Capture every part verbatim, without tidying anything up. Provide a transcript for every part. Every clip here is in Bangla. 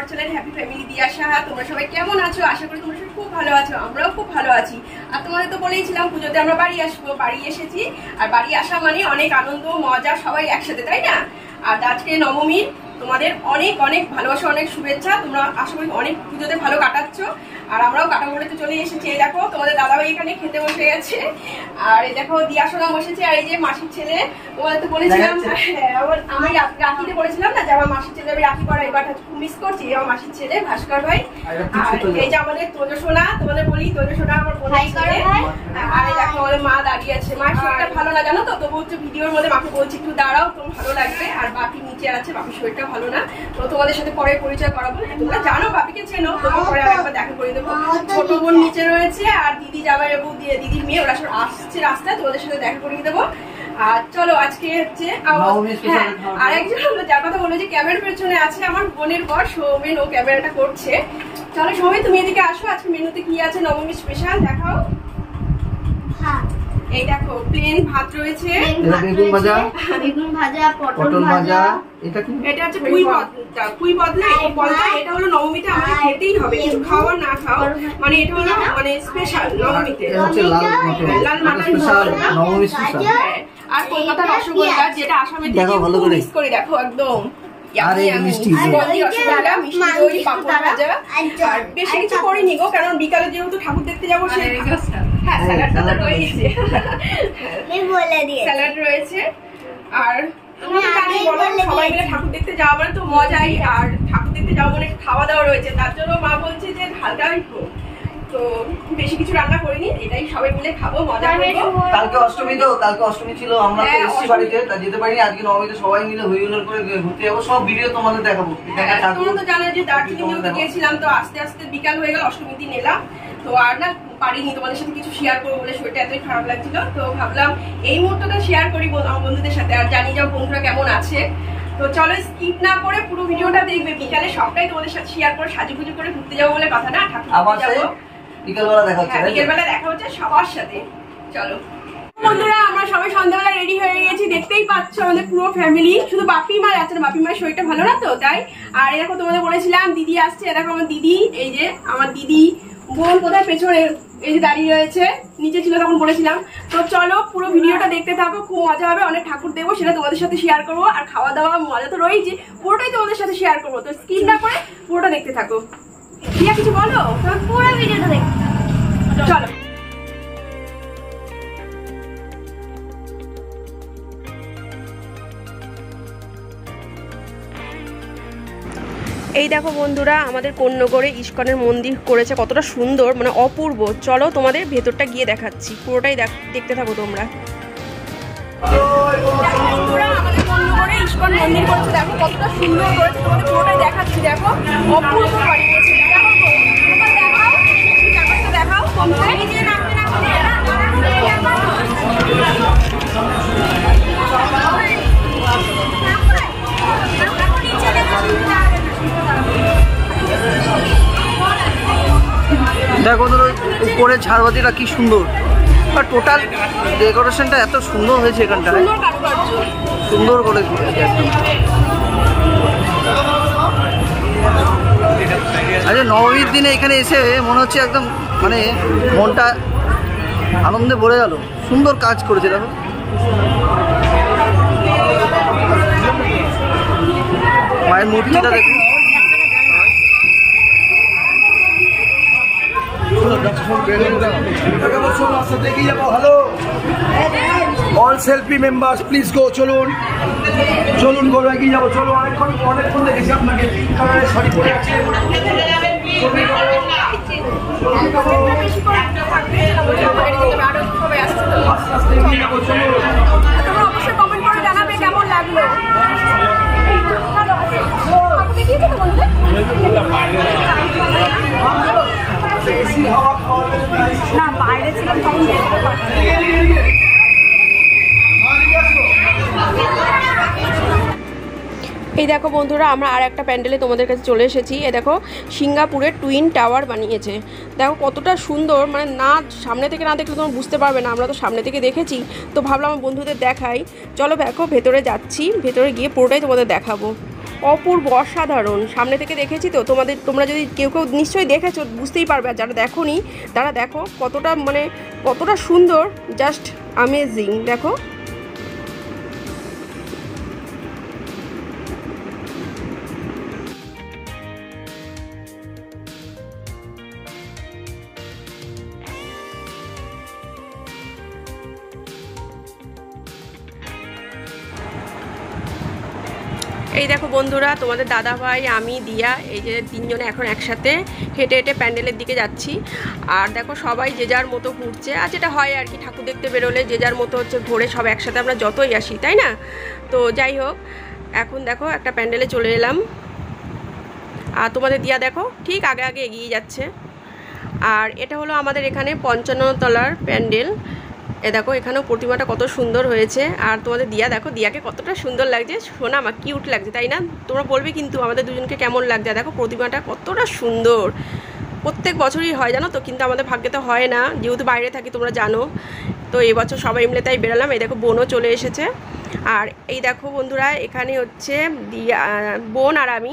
আমার চ্যানেল হ্যাপি ফ্যামিলি দিয়ে আসা। তোমরা সবাই কেমন আছো? আশা করি তোমরা সবাই খুব ভালো আছো, আমরাও খুব ভালো আছি। আর তোমাদের তো বলেইছিলাম পুজোতে আমরা বাড়ি আসবো, বাড়ি এসেছি। আর বাড়ি আসা মানে অনেক আনন্দ মজা সবাই একসাথে, তাই না? আর আজকে নবমীর তোমাদের অনেক অনেক ভালোবাসা, অনেক শুভেচ্ছা। তোমরা আশা করি অনেক পুজোতে ভালো কাটাচ্ছ, আর আমরাও কাটামোড়াতে চলে এসেছি। এই দেখো তোমাদের দাদাও এখানে খেতে বসে গেছে, আর এই দেখো দিয়া সোনা বসেছে। আর এই যে মাসির ছেলে, তোমাদের তো বলেছিলাম, আমি রাখিতে বলেছিলাম না যে আমার মাসির ছেলে আমি রাখি করা, এবার খুব মিস করছি। আমার মাসির ছেলে ভাস্কর ভাই, আর এই যে আমাদের তোজো সোনা, তোমাদের বলি তোজো সোনা আমার বোনাই করে। আর এই দেখো আমাদের মা দাঁড়িয়ে আছে। মায়ের শরীরটা ভালো না জানো তো, তবু হচ্ছে ভিডিওর মধ্যে মাকে বলছি একটু দাঁড়াও, তোমার ভালো লাগবে। আর বাপি নিচে আছে, বাপির শরীরটা ভালো না, তো তোমাদের সাথে পরে পরিচয় করাবো। তোমরা জানো বাপিকে চেনো, তবু পরে আরেকবার দেখা করে দেবো। ছোট বোন নিচে রয়েছে, আর দিদি জামাই বাবু দিয়ে দিদির মেয়ে, ওরা সব আসছে রাস্তায়, তোমাদের সাথে দেখা করিয়ে দেবো। আর চলো আজকে হচ্ছে আর একজন, যার কথা বললো যে ক্যামেরার পেছনে আছে, আমার বোনের বর সৌমেন, ও ক্যামেরাটা করছে। চলো সৌমেন তুমি এদিকে আসো, আজকে মেনুতে কি আছে নবমী স্পেশাল দেখাও। হ্যাঁ এই দেখো প্লেন ভাত রয়েছে, বেগুন ভাজা, বেগুন ভাজা, পটল ভাজা। এটা কি? এটা হচ্ছে পুঁই পাতা, পুঁই পাতা। এই পাতা এটা হলো নবমীতে আমাদের খেতেই হবে, কিছু খাও আর না খাও, মানে এটা হলো মানে স্পেশাল নবমীতে। এটা হচ্ছে লাল মাটন, লাল মাটন স্পেশাল, নবমী স্পেশাল। আর কলকাতার রসগোল্লা, যেটা আসামে থেকে মিস করে দেখো একদম। বেশি কিছু করিনি গো, কারণ বিকালে যেহেতু ঠাকুর দেখতে যাবো, স্যালাড রয়েছে। আর সবাই মিলে ঠাকুর দেখতে যাওয়া মানে তো মজাই, আর ঠাকুর দেখতে যাওয়া মানে খাওয়া দাওয়া রয়েছে, তার জন্য মা বলছে যে হালকা একটু, তো বেশি কিছু রান্না করিনি, এটাই সবাই মিলে খাবো, মজা করবো। কালকে অষ্টমী তো, কালকে অষ্টমী ছিল, আমরা তো এসেছি বাড়িতে, তা যেতে পারিনি। আজকে নবমীতে সবাই মিলে হই হুল্লোড় করে ঘুরতে যাবো, সব ভিডিও তোমাদের দেখাবো। তোমরা তো জানো যে দার্জিলিং গিয়েছিলাম, তো আস্তে আস্তে বিকাল হয়ে গেল, অষ্টমী দিন এলাম, তো আর না পারিনি তোমাদের সাথে কিছু শেয়ার করবো বলে, শরীরটা এতই খারাপ লাগছিল, তো ভাবলাম এই মুহূর্তটা শেয়ার করি আমার বন্ধুদের সাথে। আর জানি যাও বন্ধুরা কেমন আছে, তো চলো স্কিপ না করে পুরো ভিডিওটা দেখবে। বিকালে সবটাই তোমাদের সাথে শেয়ার করে সাজুগুজু করে ঘুরতে যাবো বলে কথা না, ঠাকুর দেখতে যাবো। বিকেলবেলা দেখা হচ্ছে, বিকেলবেলা দেখা হচ্ছে সবার সাথে। চলো বন্ধুরা আমরা সবাই সন্ধ্যাবেলা রেডি হয়ে গেছি, দেখতেই পাচ্ছ আমাদের পুরো ফ্যামিলি, শুধু বাপি মা আছে না, বাপি মার শরীরটা ভালো না তো তাই। আর এরকম তোমাদের বলেছিলাম দিদি আসছে, এরকম আমার দিদি, এই যে আমার দিদি বোন কোথায় পেছনে এই যে দাঁড়িয়ে রয়েছে, নিচে ছিল তখন বলেছিলাম। তো চলো পুরো ভিডিওটা দেখতে থাকো, খুব মজা হবে, অনেক ঠাকুর দেবো, সেটা তোমাদের সাথে শেয়ার করবো। আর খাওয়া দাওয়া মজা তো রয়েছে, পুরোটাই তোমাদের সাথে শেয়ার করবো, তো স্কিপ না করে পুরোটা দেখতে থাকো। দিয়া কিছু বলো, পুরো ভিডিওটা দেখতে থাকো, চলো। এই দেখো বন্ধুরা আমাদের কোন্নগরে ইস্কনের মন্দির করেছে, কতটা সুন্দর মানে অপূর্ব। চলো তোমাদের ভেতরটা গিয়ে দেখাচ্ছি, পুরোটাই দেখতে থাকো তোমরা। বন্ধুরা আমাদের কোন্নগরে ইস্কন মন্দির করেছে, দেখো কতটা সুন্দর করেছে, তোমাদের পুরোটাই দেখাচ্ছি। দেখো অপূর্ব বানিয়েছে, দেখাও দেখাও। দেখো তোর উপরে ঝাড়বাতিটা কি সুন্দর, আর টোটাল ডেকোরেশনটা এত সুন্দর হয়েছে, এখানটা সুন্দর করে ঘুরেছে একদম। আচ্ছা নবমীর দিনে এখানে এসে মনে হচ্ছে একদম মানে মনটা আনন্দে ভরে গেল, সুন্দর কাজ করেছে। দেখো মায়ের মূর্তিটা দেখো, কেমন লাগলো না? বাইরে ছিলাম তখন দেখতে পাচ্ছি। এই দেখো বন্ধুরা আমরা আর একটা প্যান্ডেলে তোমাদের কাছে চলে এসেছি। এ দেখো সিঙ্গাপুরের টুইন টাওয়ার বানিয়েছে, দেখো কতটা সুন্দর, মানে না সামনে থেকে না দেখলে তোমরা বুঝতে পারবে না, আমরা তো সামনে থেকে দেখেছি, তো ভাবলাম আমার বন্ধুদের দেখাই। চলো দেখো ভেতরে যাচ্ছি, ভেতরে গিয়ে পুরোটাই তোমাদের দেখাবো। অপূর্ব, অসাধারণ। সামনে থেকে দেখেছি তো, তোমাদের তোমরা যদি কেউ কেউ নিশ্চয়ই দেখেছো, বুঝতেই পারবে। আর যারা দেখোনি তারা দেখো কতটা মানে কতটা সুন্দর, জাস্ট অ্যামেজিং। দেখো এই দেখো বন্ধুরা, তোমাদের দাদা ভাই, আমি, দিয়া, এই যে তিনজনে এখন একসাথে হেঁটে হেঁটে প্যান্ডেলের দিকে যাচ্ছি। আর দেখো সবাই যে যার মতো ঘুরছে। আর যেটা হয় আর কি, ঠাকুর দেখতে বেরোলে যে যার মতো হচ্ছে ঘোরে, সব একসাথে আমরা যতই আসি, তাই না? তো যাই হোক, এখন দেখো একটা প্যান্ডেলে চলে এলাম। আর তোমাদের দিয়া দেখো ঠিক আগে আগে এগিয়ে যাচ্ছে। আর এটা হলো আমাদের এখানে পঞ্চান্নতলার প্যান্ডেল। এ দেখো এখানেও প্রতিমাটা কত সুন্দর হয়েছে। আর তোমাদের দিয়া দেখো, দিয়াকে কতটা সুন্দর লাগছে, শোনা আমার কিউট লাগছে, তাই না? তোমরা বলবে কিন্তু আমাদের দুজনকে কেমন লাগছে। দেখো প্রতিমাটা কতটা সুন্দর। প্রত্যেক বছরই হয় জানো তো, কিন্তু আমাদের ভাগ্যে তো হয় না, যেহেতু বাইরে থাকি তোমরা জানো। তো এবছর সবাই মিলে তাই বেরালাম। এই দেখো বোনও চলে এসেছে। আর এই দেখো বন্ধুরা, এখানে হচ্ছে দিয়া, বোন আর আমি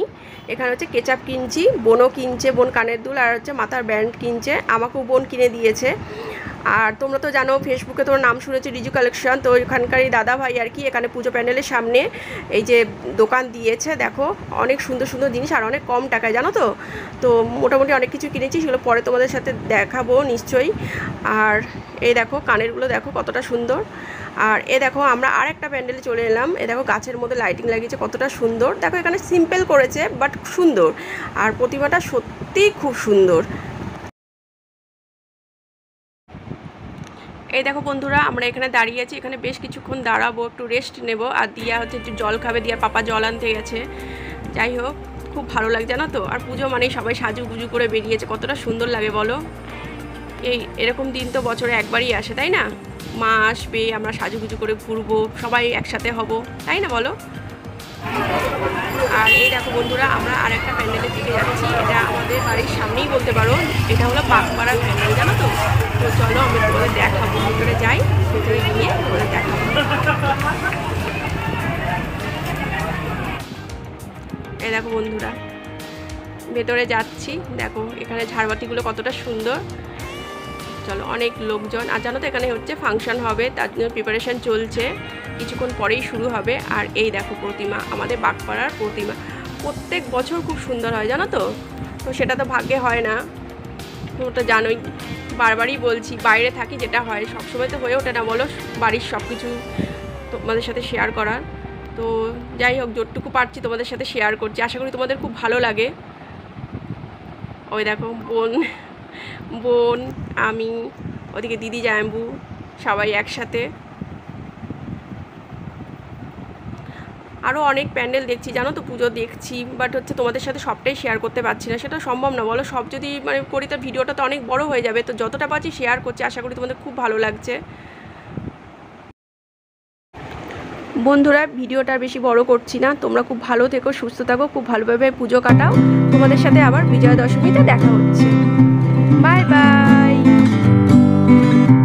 এখানে হচ্ছে কেচাপ কিনছি। বোনও কিনছে, বোন কানের দুল আর হচ্ছে মাথার ব্যান্ড কিনছে, আমাকেও বোন কিনে দিয়েছে। আর তোমরা তো জানো ফেসবুকে তোমার নাম শুনেছি, রিজু কালেকশন। তো এখানকারই দাদা ভাই আর কি এখানে পুজো প্যান্ডেলের সামনে এই যে দোকান দিয়েছে, দেখো অনেক সুন্দর সুন্দর জিনিস আর অনেক কম টাকায় জানো তো। তো মোটামুটি অনেক কিছু কিনেছি, সেগুলো পরে তোমাদের সাথে দেখাবো নিশ্চয়ই। আর এই দেখো কানেরগুলো দেখো কতটা সুন্দর। আর এ দেখো আমরা আর একটা প্যান্ডেলে চলে এলাম। এ দেখো গাছের মধ্যে লাইটিং লাগিয়েছে, কতটা সুন্দর। দেখো এখানে সিম্পল করেছে বাট সুন্দর, আর প্রতিমাটা সত্যিই খুব সুন্দর। এই দেখো বন্ধুরা, আমরা এখানে দাঁড়িয়ে আছি, এখানে বেশ কিছুক্ষণ দাঁড়াবো, একটু রেস্ট নেব। আর দিয়া হচ্ছে একটু জল খাবে, দিয়ার পাপা জল আনতে গেছে। যাই হোক, খুব ভালো লাগছে জানো তো। আর পুজো মানেই সবাই সাজুগুজু করে বেরিয়েছে, কতটা সুন্দর লাগে বলো। এই এরকম দিন তো বছরে একবারই আসে, তাই না? মা আসবে, আমরা সাজুগুজু করে ঘুরবো, সবাই একসাথে হব, তাই না বলো? আর এই দেখো বন্ধুরা, আমরা আর একটা প্যান্ডেলের দিকে যাচ্ছি। এটা আমাদের বাড়ির সামনেই বলতে পারো, এটা হলো বাগপাড়ার প্যান্ডেল জানো তো। তো চলো আমরা তোমাদের দেখাবো, ভিতরে যাই, ভিতরে গিয়ে তোমাদের দেখাবো। এই দেখো বন্ধুরা, ভেতরে যাচ্ছি। দেখো এখানে ঝাড়বাতিগুলো কতটা সুন্দর। চলো, অনেক লোকজন। আর জানো তো এখানে হচ্ছে ফাংশন হবে, তার জন্য প্রিপারেশান চলছে, কিছুক্ষণ পরেই শুরু হবে। আর এই দেখো প্রতিমা, আমাদের বাগপাড়ার প্রতিমা প্রত্যেক বছর খুব সুন্দর হয় জানো তো। তো সেটা তো ভাগ্যে হয় না, ওটা জানোই, বারবারই বলছি। বাইরে থাকি, যেটা হয় সবসময় তো হয়ে ওঠে না বলো, বাড়ির সব কিছু তোমাদের সাথে শেয়ার করার। তো যাই হোক, যতটুকু পারছি তোমাদের সাথে শেয়ার করছি, আশা করি তোমাদের খুব ভালো লাগে। ওই দেখো বোন বোন আমি, ওদিকে দিদি, জাম্বু, সবাই একসাথে। আরও অনেক প্যান্ডেল দেখছি জানো তো, পুজো দেখছি, বাট হচ্ছে তোমাদের সাথে সবটাই শেয়ার করতে পারছি না, সেটা সম্ভব না বলো। সব যদি মানে করি তো ভিডিওটা তো অনেক বড় হয়ে যাবে। তো যতটা পারছি শেয়ার করছি, আশা করি তোমাদের খুব ভালো লাগছে। বন্ধুরা, ভিডিওটা বেশি বড় করছি না, তোমরা খুব ভালো থেকো, সুস্থ থাকো, খুব ভালোভাবে পুজো কাটাও। তোমাদের সাথে আবার বিজয়া দশমীতে দেখা হচ্ছে। Bye by.